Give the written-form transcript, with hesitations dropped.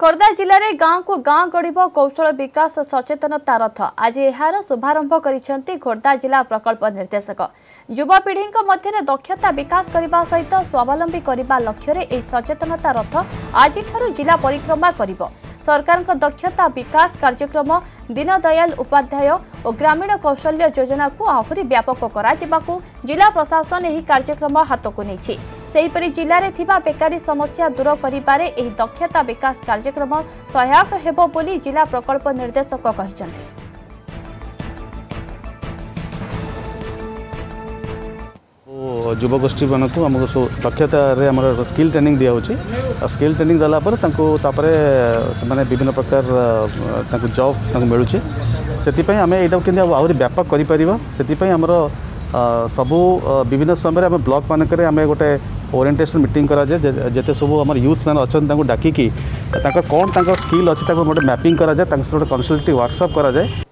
खोर्धा जिले में गांव को गांव गढ़ कौशल विकास सचेतनता रथ आज यार शुभारंभ कर खोर्धा जिला प्रकल्प निर्देशक युवापीढ़ी मध्य दक्षता विकास करने सहित स्वावलंबी करने लक्ष्य सचेतनता रथ आज जिला परिक्रमा कर सरकार दक्षता विकास कार्यक्रम दीन दयाल उपाध्याय और ग्रामीण कौशल्योजना को आहरी व्यापक करा जिला प्रशासन यह कार्यक्रम हाथ को नहीं सेहीपरि जिले में थिबा बेकारी समस्या दूर करिबारे एही दक्षता विकास कार्यक्रम सहायक हेबो बोली जिला प्रकल्प निर्देशक कहचंती। युवगोष्ठी मानू आमको सब दक्षतारे आम स्किल ट्रेनिंग दिया होची स्किल ट्रेनिंग दलापर से विभिन्न प्रकार जॉब मिलूँ से आम यहाँ के आहरी व्यापक करें आमर सबू विभिन्न समय आम ब्लॉक मानक आम गोटे ओरिएंटेशन मीटिंग करते सबू आम यूथ मैंने अच्छा डाकिकी कौन स्किल अच्छी गोटे मैपिंग करा जाए गोटे कन्सल्टेटिव वर्कशॉप करा जाए।